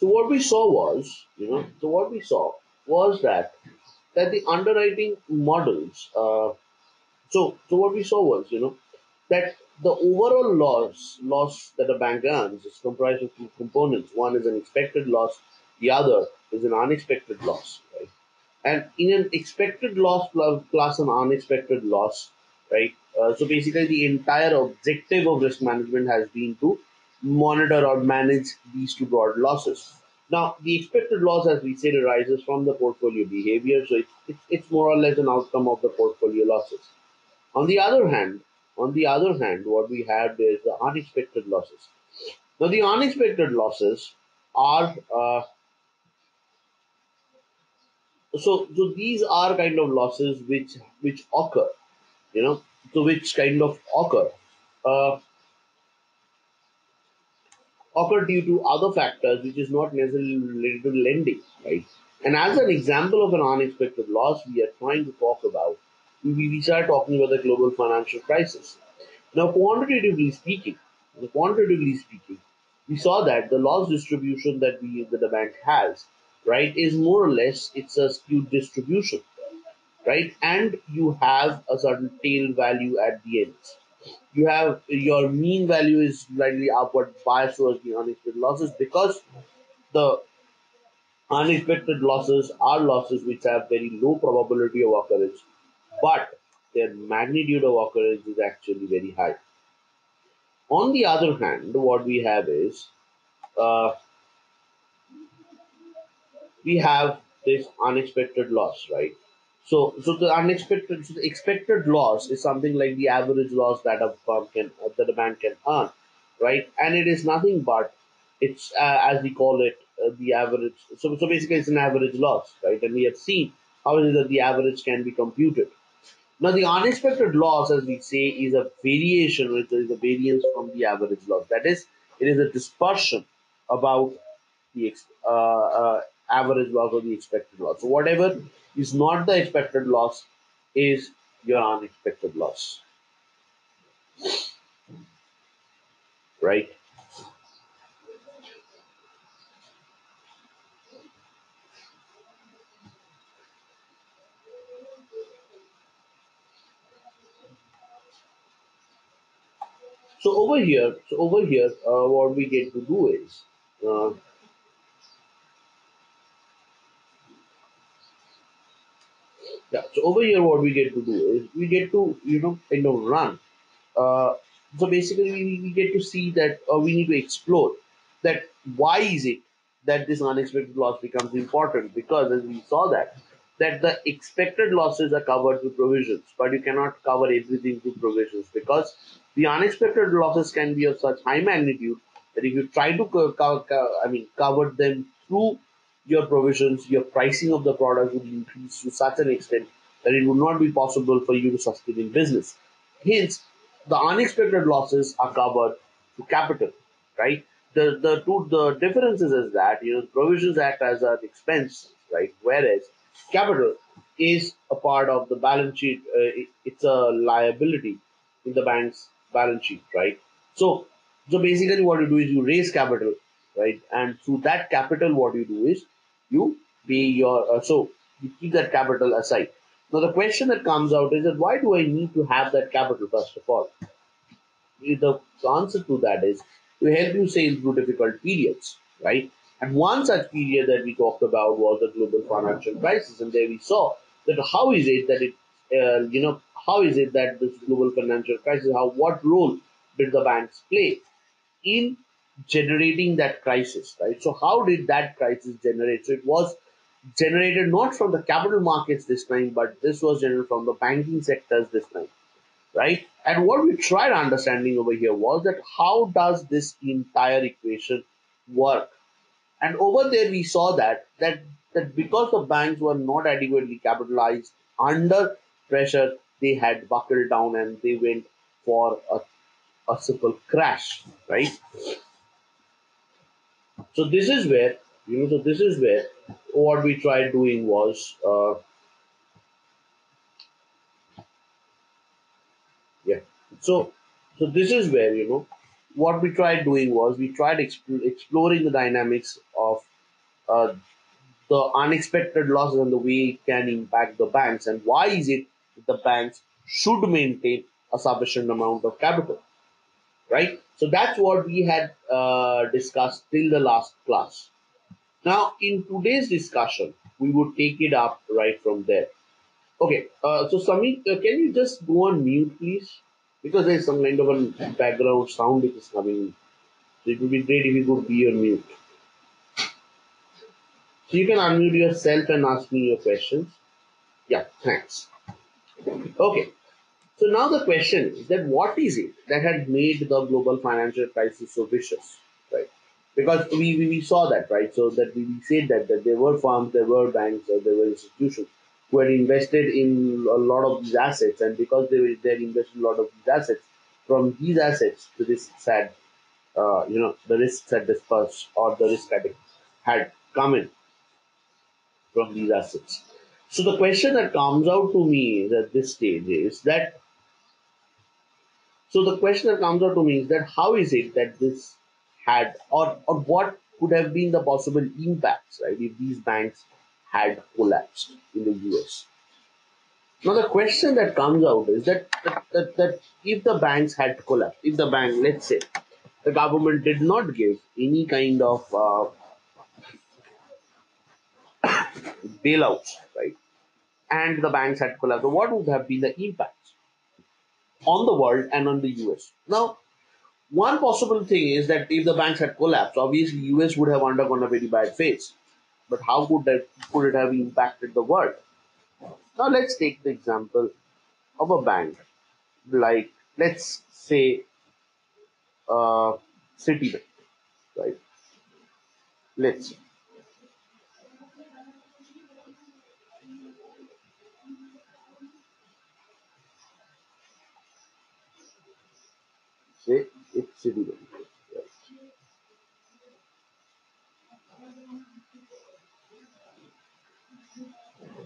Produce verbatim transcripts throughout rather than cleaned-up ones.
So what we saw was, you know, so what we saw was that that the underwriting models. Uh, so so what we saw was, you know, that the overall loss loss that a bank earns is comprised of two components. One is an expected loss. The other is an unexpected loss, right? And in an expected loss plus an unexpected loss, right? Uh, so basically, the entire objective of risk management has been to monitor or manage these two broad losses. Now, the expected loss, as we said, arises from the portfolio behavior. So it's, it's, it's more or less an outcome of the portfolio losses. On the other hand, on the other hand, what we have is the unexpected losses. Now, the unexpected losses are uh, so so these are kind of losses which which occur, you know, so which kind of occur uh, occur due to other factors which is not necessarily related to lending, right? And as an example of an unexpected loss, we are trying to talk about, we, we start talking about the global financial crisis. Now, quantitatively speaking, quantitatively speaking, we saw that the loss distribution that we that the bank has, right, is more or less, it's a skewed distribution, right? And you have a certain tail value at the end. You have your mean value is slightly upward bias towards the unexpected losses because the unexpected losses are losses which have very low probability of occurrence, but their magnitude of occurrence is actually very high. On the other hand, what we have is uh, we have this unexpected loss, right? So, so the unexpected, so the expected loss is something like the average loss that a firm can, that a bank can earn, right? And it is nothing but it's uh, as we call it uh, the average. So, so basically, it's an average loss, right? And we have seen how it is that the average can be computed. Now, the unexpected loss, as we say, is a variation, which is a variance from the average loss. That is, it is a dispersion about the uh, uh, average loss or the expected loss. So whatever is not the expected loss is your unexpected loss, right? So over here, so over here, uh, what we get to do is, uh, Yeah, so over here what we get to do is we get to, you know, kind of run. Uh, so basically we, we get to see that uh, we need to explore that why is it that this unexpected loss becomes important, because as we saw that, that the expected losses are covered through provisions, but you cannot cover everything through provisions because the unexpected losses can be of such high magnitude that if you try to co co co I mean, cover them through your provisions, your pricing of the product would increase to such an extent that it would not be possible for you to sustain in business. Hence, the unexpected losses are covered through capital, right? The the two the differences is that, you know, provisions act as an expense, right? Whereas capital is a part of the balance sheet. Uh, it, it's a liability in the bank's balance sheet, right? So so basically, what you do is you raise capital, right? And through that capital, what you do is you pay your, uh, so you keep that capital aside. Now, the question that comes out is that why do I need to have that capital, first of all? The answer to that is to help you sail through difficult periods, right? And one such period that we talked about was the global financial crisis. And there we saw that how is it that it, uh, you know, how is it that this global financial crisis, how, what role did the banks play in generating that crisis, right? So how did that crisis generate? So it was generated not from the capital markets this time, but this was generated from the banking sectors this time, right? And what we tried understanding over here was that how does this entire equation work? And over there we saw that that that because the banks were not adequately capitalized under pressure, they had buckled down and they went for a, a simple crash, right? So this is where, you know, so this is where what we tried doing was, uh, yeah, so, so this is where, you know, what we tried doing was we tried exp exploring the dynamics of uh, the unexpected losses and the way it can impact the banks, and why is it the banks should maintain a sufficient amount of capital, right? So that's what we had uh, discussed till the last class. Now, in today's discussion, we would take it up right from there. Okay, uh, so Samit, uh, can you just go on mute, please? Because there's some kind of a background sound which is coming in. So it would be great if you could be on mute. So you can unmute yourself and ask me your questions. Yeah, thanks. Okay, so now the question is that what is it that had made the global financial crisis so vicious, right? Because we, we, we saw that, right? So that we said that, that there were firms, there were banks, or there were institutions who had invested in a lot of these assets, and because they were they invested in a lot of these assets, from these assets the risks had, uh, you know, the risks had dispersed, or the risk had, had come in from these assets. So the question that comes out to me at this stage is that, so the question that comes out to me is that how is it that this had, or, or what could have been the possible impacts, right, if these banks had collapsed in the U S. Now the question that comes out is that, that, that, that if the banks had collapsed, if the bank, let's say, the government did not give any kind of uh, bailouts, right, and the banks had collapsed, what would have been the impacts on the world and on the U S? Now, one possible thing is that if the banks had collapsed, obviously U S would have undergone a very bad phase. But how could that could it have impacted the world? Now let's take the example of a bank like, let's say, uh, Citibank, right? Let's see. say it's Citibank.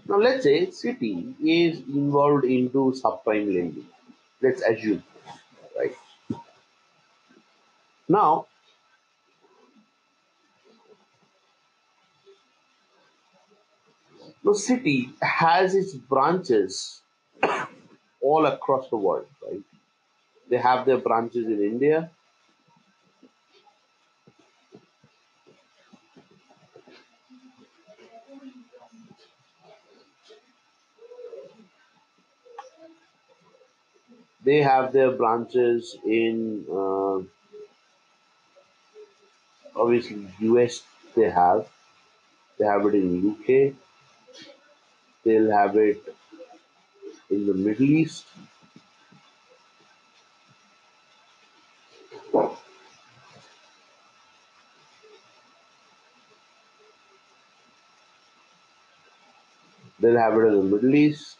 Now let's say Citi is involved into subprime lending. Let's assume, right? Now, the Citi has its branches all across the world, right? They have their branches in India. They have their branches in, uh, obviously, U S they have. They have it in U K. They'll have it in the Middle East. They'll have it in the Middle East.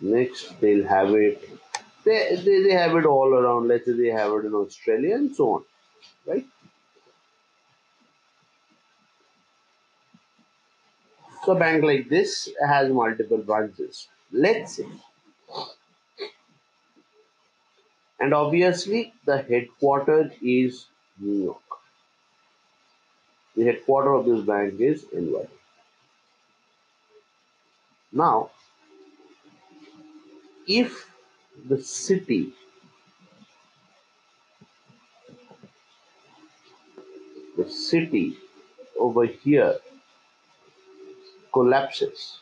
Next, they'll have it, they, they, they have it all around, let's say they have it in Australia and so on, right? So a bank like this has multiple branches, let's say. And obviously, the headquarters is New York. The headquarters of this bank is N Y. Now, if the Citi the Citi over here collapses,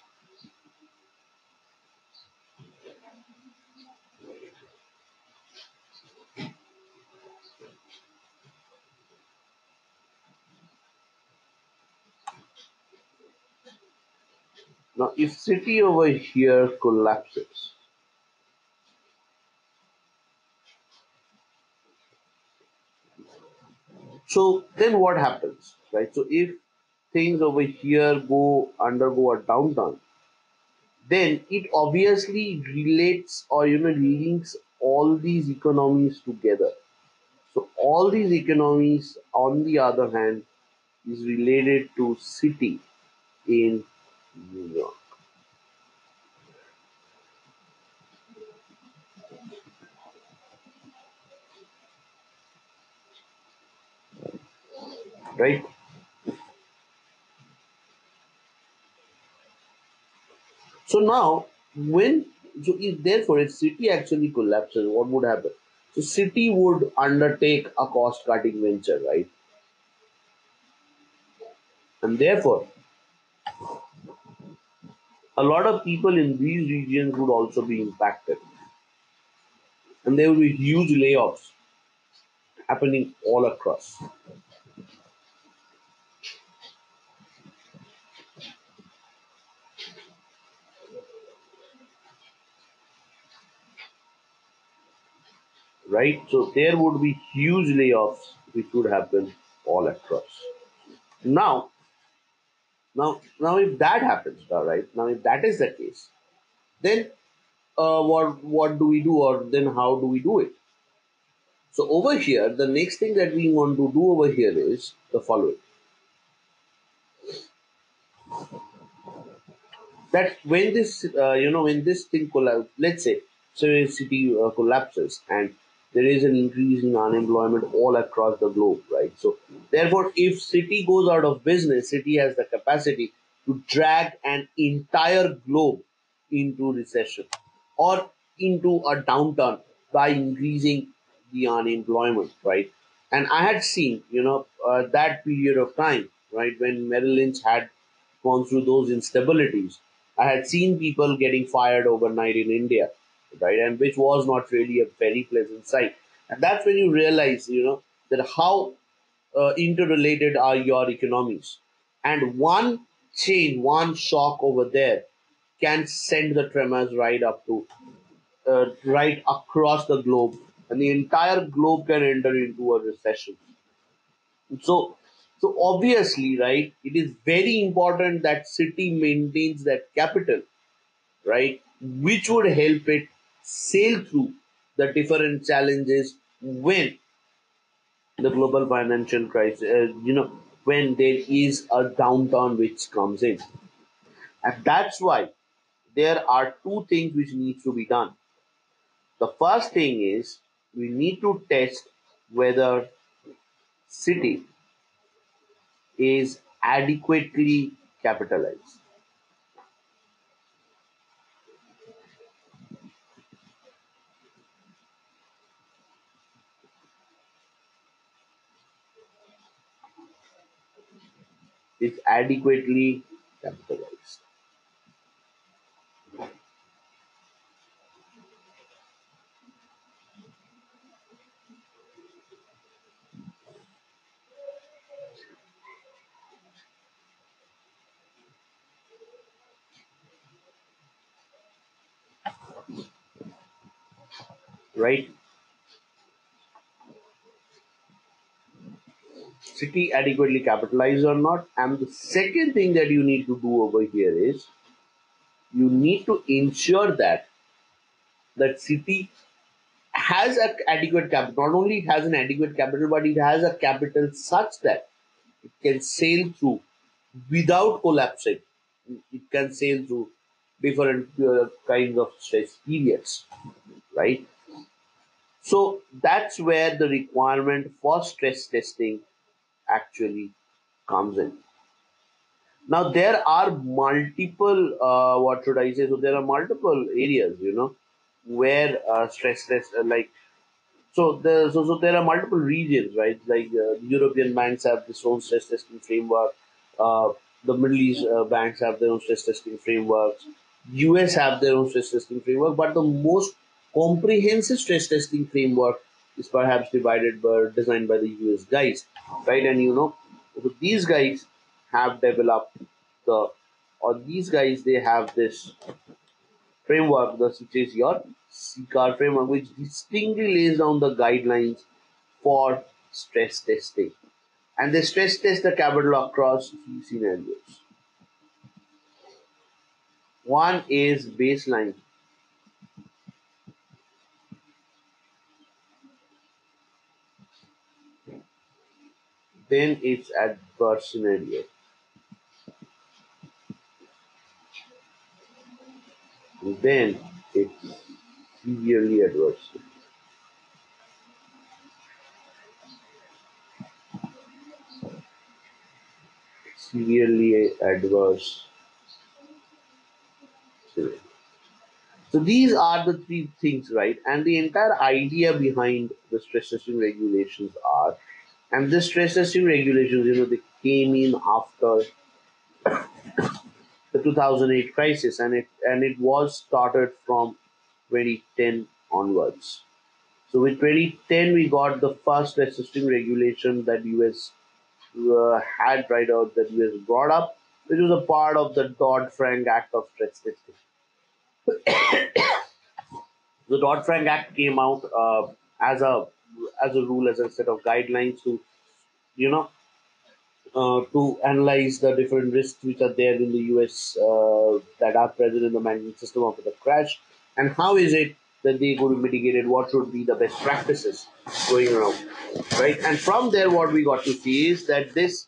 now if Citi over here collapses, so then what happens, right? So if things over here go undergo a downturn, then it obviously relates or, you know, links all these economies together. So all these economies, on the other hand, is related to Citi in New York. Right? So now, when so if therefore if Citi actually collapses, what would happen? So Citi would undertake a cost-cutting venture, right? And therefore, a lot of people in these regions would also be impacted. And there will be huge layoffs happening all across. Right? So there would be huge layoffs which would happen all across. Now, Now, now, if that happens, all right, now if that is the case, then uh, what what do we do, or then how do we do it? So over here, the next thing that we want to do over here is the following. That when this, uh, you know, when this thing collapses, let's say, so a city uh, collapses and there is an increase in unemployment all across the globe, right? So therefore, if Citi goes out of business, Citi has the capacity to drag an entire globe into recession or into a downturn by increasing the unemployment, right? And I had seen, you know, uh, that period of time, right, when Merrill Lynch had gone through those instabilities, I had seen people getting fired overnight in India. Right, and which was not really a very pleasant sight. And that's when you realize, you know, that how uh, interrelated are your economies. And one change, one shock over there can send the tremors right up to, uh, right across the globe. And the entire globe can enter into a recession. So, so obviously, right, it is very important that Citi maintains that capital, right, which would help it sail through the different challenges when the global financial crisis, uh, you know, when there is a downturn which comes in. And that's why there are two things which need to be done. The first thing is we need to test whether Citi is adequately capitalized. Is adequately capitalized. Right? Citi adequately capitalized or not. And the second thing that you need to do over here is you need to ensure that that Citi has an adequate capital. Not only it has an adequate capital, but it has a capital such that it can sail through without collapsing. It can sail through different uh, kinds of stress periods, right? So that's where the requirement for stress testing actually comes in. Now there are multiple uh, what should I say so there are multiple areas, you know, where uh, stress test uh, like so the so, so there are multiple regions, right? Like uh, European banks have their own stress testing framework, uh, the Middle East uh, banks have their own stress testing frameworks, U S have their own stress testing framework, but the most comprehensive stress testing framework is perhaps divided by, designed by the U S guys, right? And you know, these guys have developed the, or these guys, they have this framework, the which is your C C A R framework, which distinctly lays down the guidelines for stress testing. And they stress test the capital across three scenarios. One is baseline. Then it's adverse scenario. And then it's severely adverse. Severely adverse Civil. So these are the three things, right? And the entire idea behind the stress testing regulations are, and the stress testing regulations, you know, they came in after the two thousand eight crisis, and it and it was started from twenty ten onwards. So with twenty ten, we got the first stress testing regulation that U S uh, had right out, that U S brought up, which was a part of the Dodd Frank Act of stress testing. The Dodd Frank Act came out uh, as a as a rule, as a set of guidelines to, you know, uh, to analyze the different risks which are there in the U S uh, that are present in the banking system after the crash, and how is it that they could be mitigated, what should be the best practices going around, right? And from there, what we got to see is that this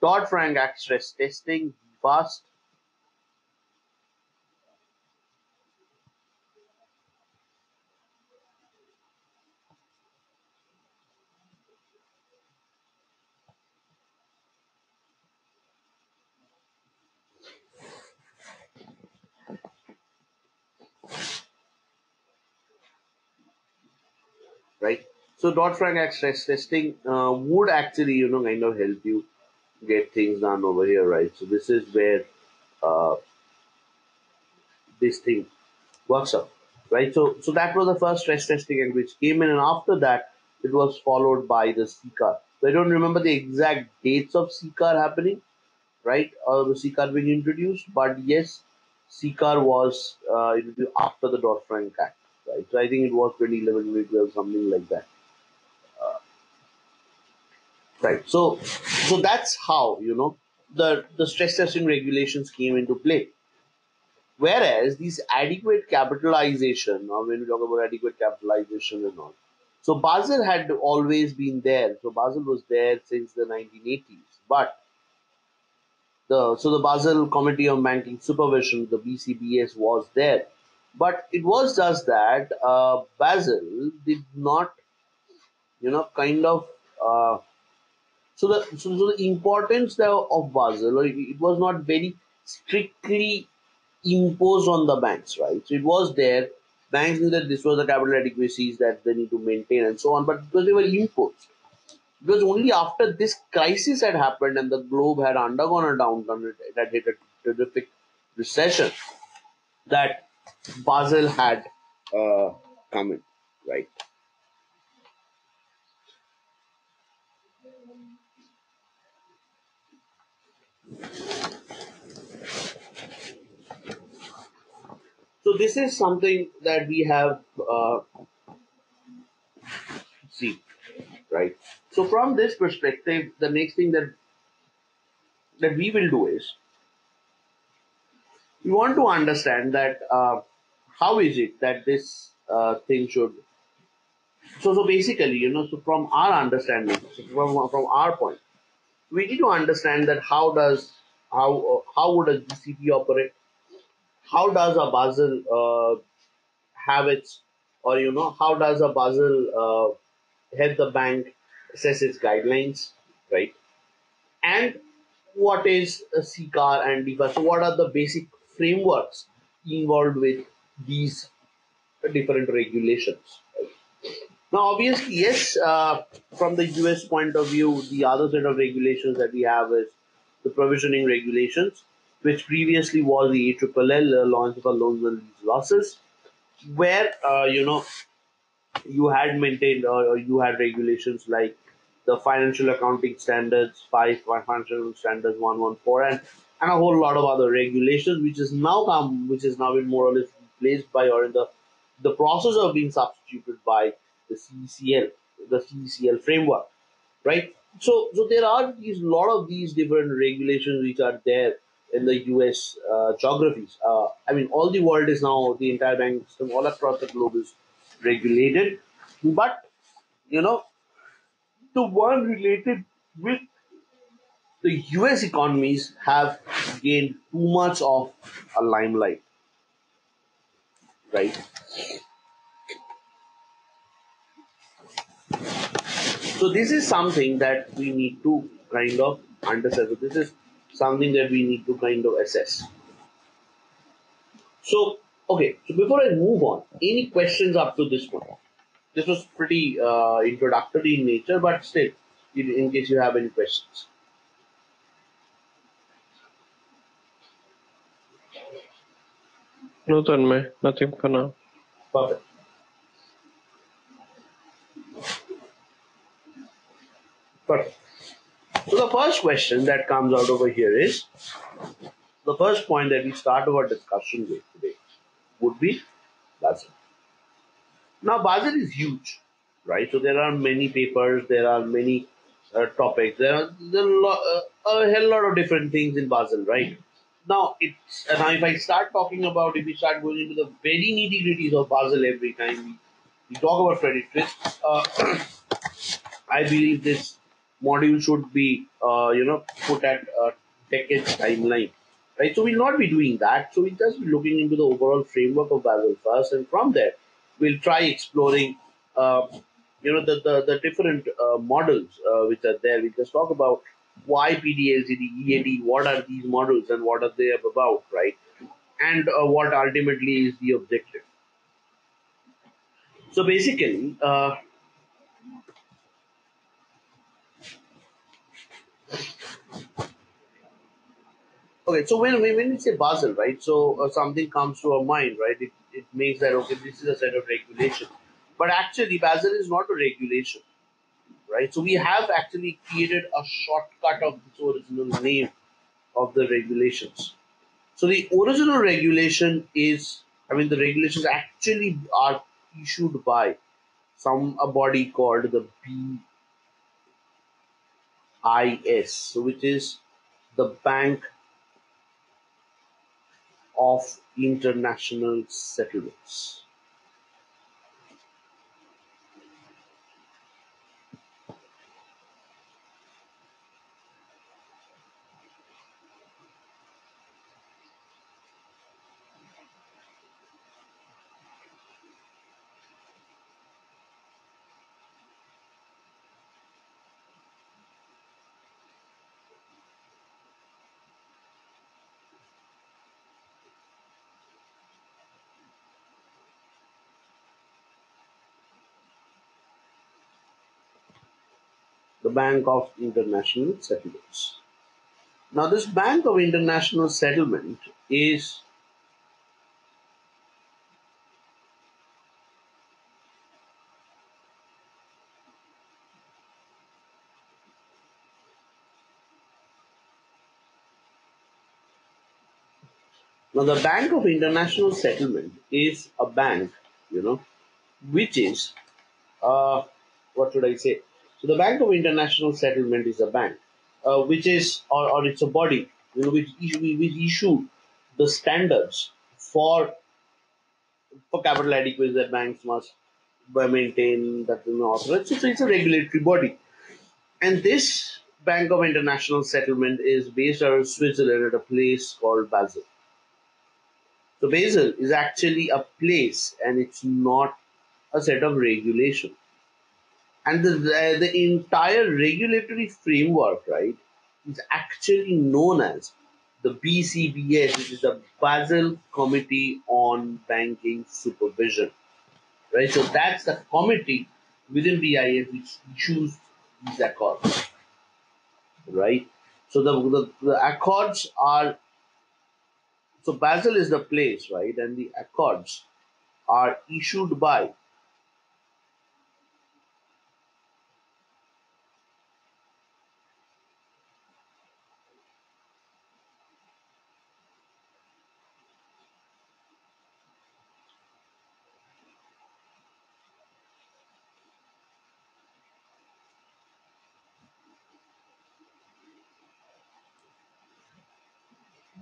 Dodd Frank Act stress testing passed. Right, so Dodd-Frank Act stress testing uh, would actually, you know, kind of help you get things done over here, right? So this is where uh, this thing works out, right? So, so that was the first stress testing, and which came in, and after that, it was followed by the C CAR. So I don't remember the exact dates of C CAR happening, right, or the C CAR being introduced, but yes, C CAR was uh, introduced after the Dodd-Frank Act. Right. So I think it was twenty eleven, twenty twelve, something like that. Uh, right. So, so that's how, you know, the the stress testing regulations came into play. Whereas these adequate capitalization, or when we talk about adequate capitalization and all, so Basel had always been there. So Basel was there since the nineteen eighties. But the so the Basel Committee on Banking Supervision, the B C B S, was there. But it was just that uh, Basel did not, you know, kind of, uh, so, the, so, so the importance of Basel, it was not very strictly imposed on the banks, right? So it was there, banks knew that this was the capital adequacies that they need to maintain and so on, but because they were imposed. It was only after this crisis had happened and the globe had undergone a downturn, it had hit a terrific recession, that Basel had uh, come in, right? So this is something that we have uh, seen, right? So from this perspective, the next thing that that we will do is we want to understand that uh, how is it that this uh, thing should, so so basically, you know, so from our understanding, so from, from our point, we need to understand that how does, how uh, how would a G C P operate, how does a Basel uh, have its, or you know, how does a Basel uh, help the bank assess its guidelines, right? And what is a C CAR and D CAR? So what are the basic frameworks involved with these different regulations? Now, obviously, yes, uh, from the U S point of view, the other set of regulations that we have is the provisioning regulations, which previously was the A L L, uh, launch for loans and lease losses, where, uh, you know, you had maintained, or, or you had regulations like the Financial Accounting Standards five, Financial Standards one one four, and and a whole lot of other regulations, which is now come, which is now been more or less replaced by, or in the the process of being substituted by, the C E C L, the C E C L framework, right? So, so there are these lot of these different regulations which are there in the U S uh, geographies. Uh, I mean, all the world is now, the entire banking system all across the globe is regulated, but you know, the one related with the U S economies have gained too much of a limelight, right? So this is something that we need to kind of understand. So this is something that we need to kind of assess. So, okay, so before I move on, any questions up to this point? This was pretty uh, introductory in nature, but still, in, in case you have any questions. No, Tanmay, nothing for now. Perfect. Perfect. So the first question that comes out over here is, the first point that we start our discussion with today would be Basel. Now Basel is huge, right? So there are many papers, there are many uh, topics, there are, there are uh, a hell lot of different things in Basel, right? Now, it's, now if I start talking about, if we start going into the very nitty-gritties of Basel every time we, we talk about credit risk, uh, I believe this module should be, uh, you know, put at a decade timeline, right? So we'll not be doing that. So we'll just be looking into the overall framework of Basel first, and from there, we'll try exploring, uh, you know, the, the, the different uh, models uh, which are there. We'll just talk about why P D, L G D, E A D, what are these models and what are they about, right? And uh, what ultimately is the objective. So basically, uh, okay, so when, when we say Basel, right, so uh, something comes to our mind, right? It, it means that, okay, this is a set of regulations. But actually, Basel is not a regulation. Right, so we have actually created a shortcut of the original name of the regulations. So the original regulation is, I mean, the regulations actually are issued by some a body called the B I S, which is the Bank of International Settlements. Bank of International Settlements. Now, this Bank of International Settlement is now the Bank of International Settlement is a bank, you know, which is uh, what should I say? So the Bank of International Settlement is a bank, uh, which is, or, or it's a body, you know, which issue, which issue the standards for for capital adequacy that banks must maintain, that you know, so it's a regulatory body. And this Bank of International Settlement is based out of Switzerland at a place called Basel. So Basel is actually a place, and it's not a set of regulations. And the, the, the entire regulatory framework, right, is actually known as the B C B S, which is the Basel Committee on Banking Supervision, right? So that's the committee within B I S which issues these accords, right? So the, the, the accords are, so Basel is the place, right? And the accords are issued by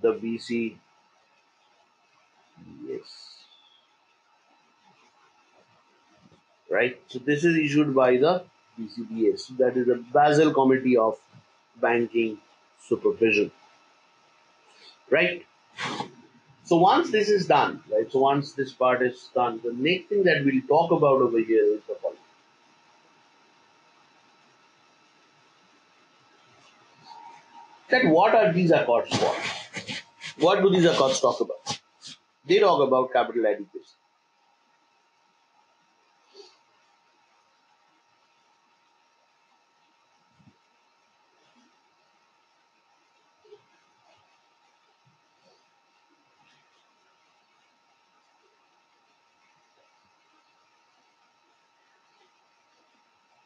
the B C B S, right? So this is issued by the B C B S, that is the Basel Committee of Banking Supervision, right? So once this is done, right? So once this part is done, the next thing that we'll talk about over here is the following. That what are these accords for? What do these accords talk about? They talk about capital adequacy.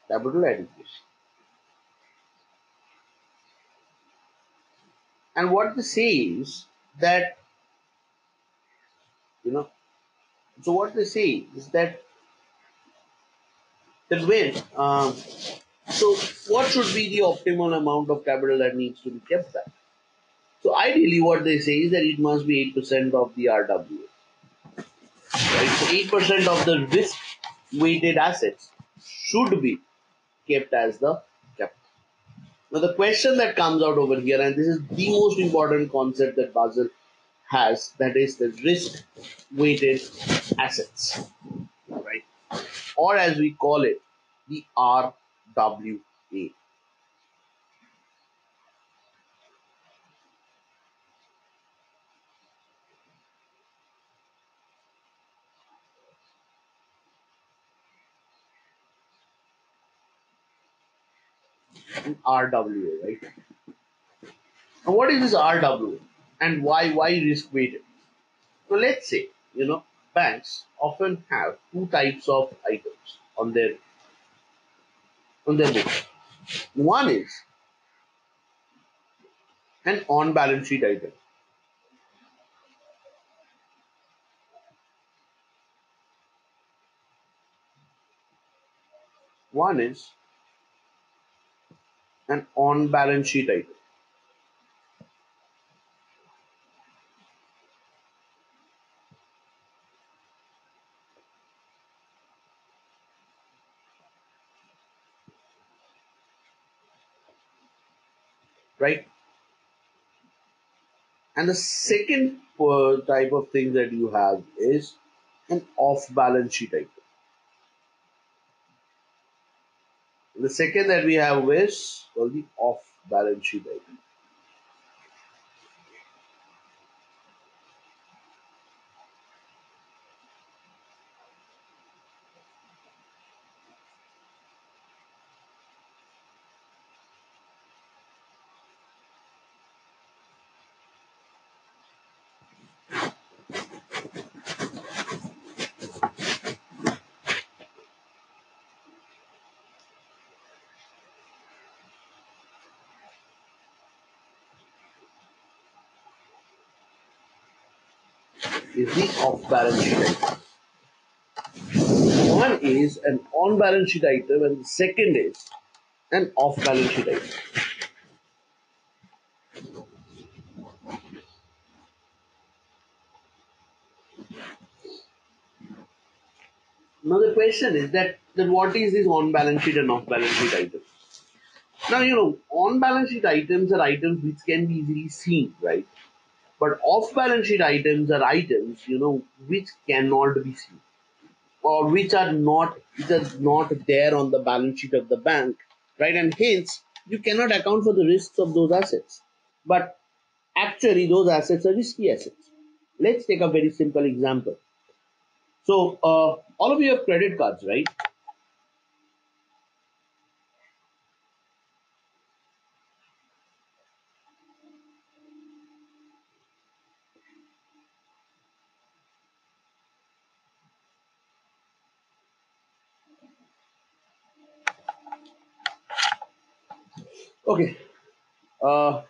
Capital adequacy. And what they say is that, you know, so what they say is that, that when, um, so what should be the optimal amount of capital that needs to be kept at? So ideally what they say is that it must be eight percent of the R W A. Right? So eight percent of the risk-weighted assets should be kept as the capital. Now the question that comes out over here, and this is the most important concept that Basel has, that is the risk-weighted assets, right? Or as we call it, the R W A. R W A, right? And what is this R W A and why why risk weighted? So let's say, you know, banks often have two types of items on their on their books. One is an on-balance sheet item. One is an on-balance sheet item. Right? And the second uh, type of thing that you have is an off-balance sheet item. The second that we have is called the off-balance sheet item. Is the off-balance sheet item. One is an on-balance sheet item and the second is an off-balance sheet item. Now the question is that, that what is this on-balance sheet and off-balance sheet item? Now, you know, on-balance sheet items are items which can be easily seen, right? But off-balance sheet items are items, you know, which cannot be seen or which are not, which are not there on the balance sheet of the bank, right? And hence, you cannot account for the risks of those assets. But actually, those assets are risky assets. Let's take a very simple example. So, uh, all of you have credit cards, right? Okay, uh,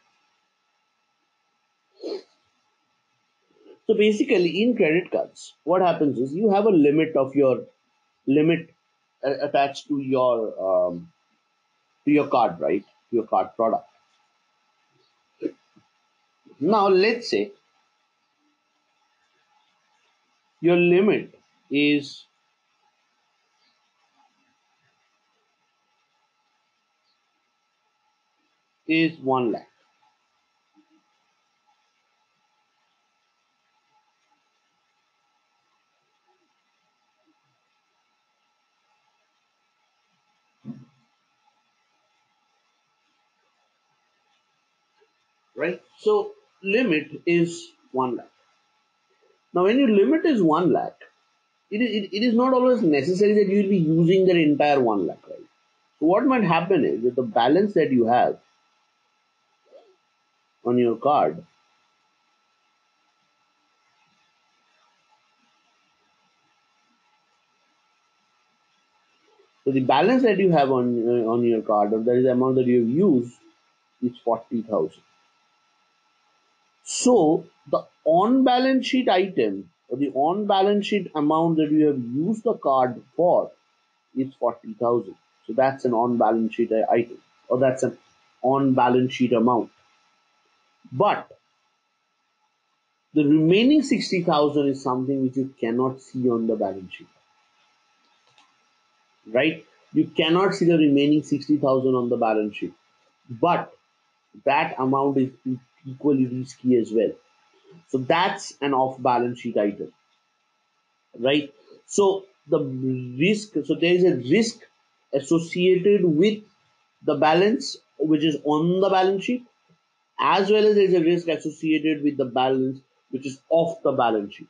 so basically in credit cards, what happens is you have a limit of your limit attached to your, um, to your card, right? To your card product. Now let's say your limit is is one lakh. Right? So limit is one lakh. Now, when your limit is one lakh, it is, it, it is not always necessary that you will be using that entire one lakh, right? So what might happen is that the balance that you have on your card So the balance that you have on uh, on your card, or that is the amount that you have used, is forty thousand. So the on-balance sheet item, or the on-balance sheet amount that you have used the card for, is forty thousand. So that's an on-balance sheet item, or that's an on-balance sheet amount. But the remaining sixty thousand is something which you cannot see on the balance sheet. Right, you cannot see the remaining sixty thousand on the balance sheet, but that amount is equally risky as well. So that's an off balance sheet item, right? So the risk, so there is a risk associated with the balance which is on the balance sheet, as well as there is a risk associated with the balance which is off the balance sheet,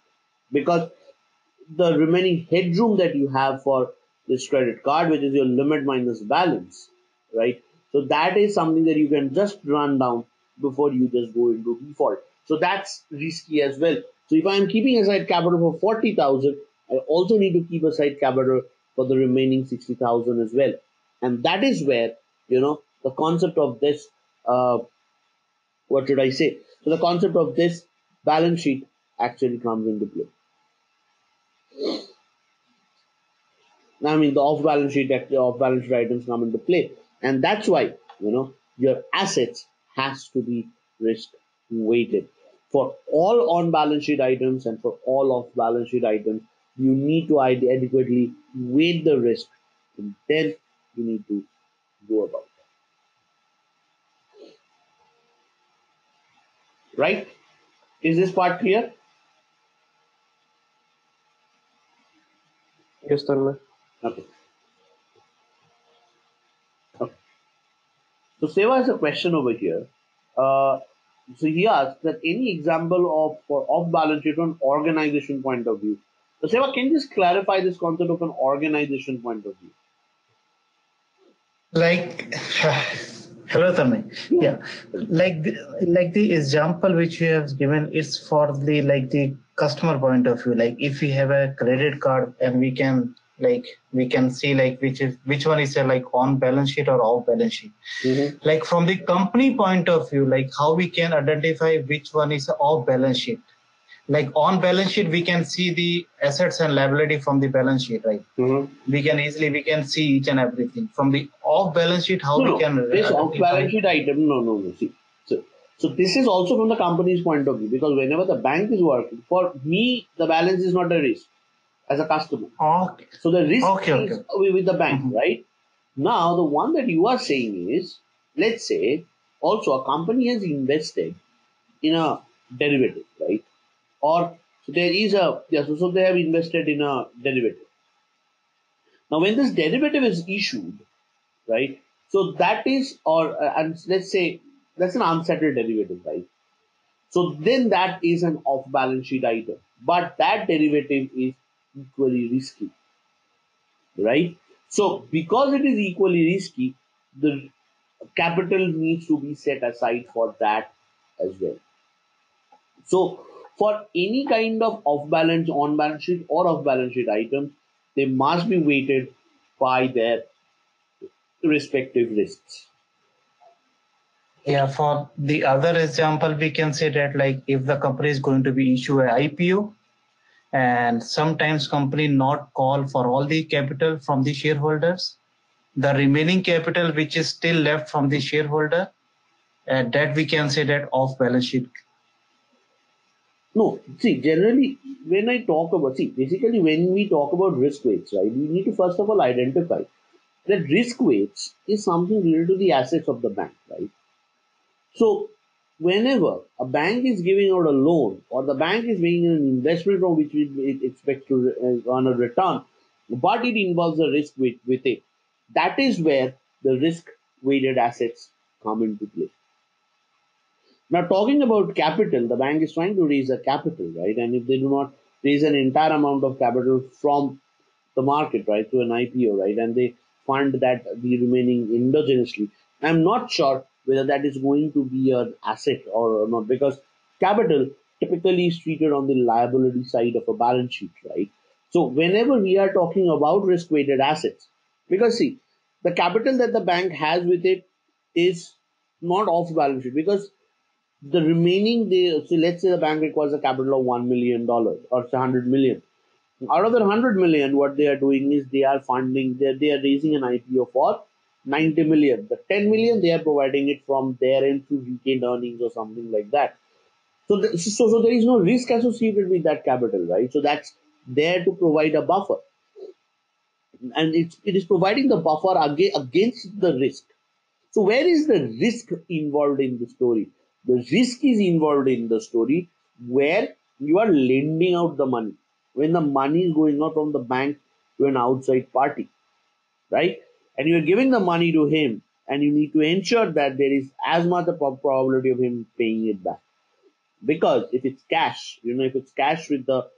because the remaining headroom that you have for this credit card, which is your limit minus balance, right? So that is something that you can just run down before you just go into default. So that's risky as well. So if I am keeping aside capital for forty thousand, I also need to keep aside capital for the remaining sixty thousand as well. And that is where, you know, the concept of this, uh, what should I say? So the concept of this balance sheet actually comes into play. I mean, the off-balance sheet, off-balance sheet items come into play, and that's why, you know, your assets has to be risk-weighted. For all on-balance sheet items and for all off-balance sheet items, you need to adequately weight the risk, and then you need to go about it. Right? Is this part clear? Yes, Tanmay. Okay. Okay. So Seva has a question over here. Uh, so he asks that any example of for off-balance sheet from organization point of view. So Seva, can you just clarify this concept of an organization point of view? Like, hello Tanmay. Yeah. yeah. Like the, like the example which you have given is for the like the customer point of view. Like if we have a credit card and we can. Like we can see like which is which one is a like on balance sheet or off balance sheet. Mm-hmm. Like from the company point of view, like how we can identify which one is off balance sheet. Like on balance sheet, we can see the assets and liability from the balance sheet, right? Mm-hmm. We can easily we can see each and everything from the off balance sheet. How no, we can no. this off balance sheet item? No, no, no. See, so so this is also from the company's point of view, because whenever the bank is working, for me the balance is not a risk. As a customer. Okay. So the risk okay, is okay. with the bank, mm-hmm. right? Now, the one that you are saying is, let's say, also a company has invested in a derivative, right? Or so there is a, yeah, so, so they have invested in a derivative. Now, when this derivative is issued, right? So that is, or uh, and let's say, that's an unsettled derivative, right? So then that is an off-balance sheet item. But that derivative is equally risky, right? So because it is equally risky, the capital needs to be set aside for that as well. So for any kind of off-balance, on-balance sheet or off-balance sheet items, they must be weighted by their respective risks. Yeah, for the other example, we can say that like if the company is going to be issue an I P O, and sometimes company not call for all the capital from the shareholders, the remaining capital which is still left from the shareholder, and that we can say that off balance sheet. No, see, generally when I talk about, see, basically when we talk about risk weights, right, we need to first of all identify that risk weights is something related to the assets of the bank, right? So whenever a bank is giving out a loan, or the bank is making an investment from which it expects to earn a return, but it involves a risk with, with it, that is where the risk-weighted assets come into play. Now, talking about capital, the bank is trying to raise a capital, right? And if they do not raise an entire amount of capital from the market, right, through an I P O, right, and they fund that the remaining endogenously, I'm not sure whether that is going to be an asset or not, because capital typically is treated on the liability side of a balance sheet, right? So whenever we are talking about risk-weighted assets, because see, the capital that the bank has with it is not off balance sheet, because the remaining, they, so let's say the bank requires a capital of one million dollars or one hundred million dollars. Out of the one hundred million dollars, what they are doing is they are funding, they are, they are raising an I P O for ninety million dollars. The ten million dollars, they are providing it from their end to retained earnings or something like that. So, the, so, so there is no risk associated with that capital, right? So that's there to provide a buffer. And it's, it is providing the buffer against the risk. So where is the risk involved in the story? The risk is involved in the story where you are lending out the money, when the money is going out from the bank to an outside party, right? And you are giving the money to him, and you need to ensure that there is as much a probability of him paying it back. Because if it's cash, you know, if it's cash with the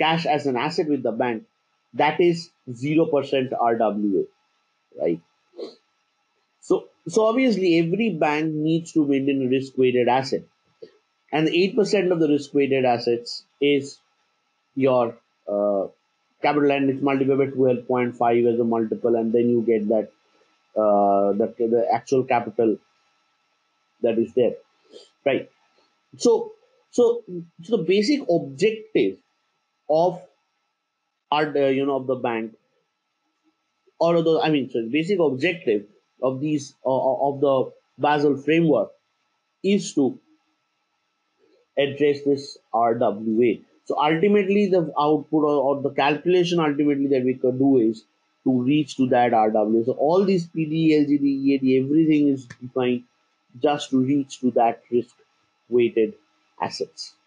cash as an asset with the bank, that is zero percent R W A, right? So, so obviously every bank needs to maintain risk-weighted asset, and eight percent of the risk-weighted assets is your uh, capital, and it's multiplied by twelve point five as a multiple, and then you get that uh, the, the actual capital that is there, right? So, so, so the basic objective of Are the, you know of the bank, or the I mean, so the basic objective of these uh, of the Basel framework is to address this R W A. So ultimately, the output or, or the calculation ultimately that we could do is to reach to that R W A. So all these P D, L G D, E A D, everything is defined just to reach to that risk-weighted assets.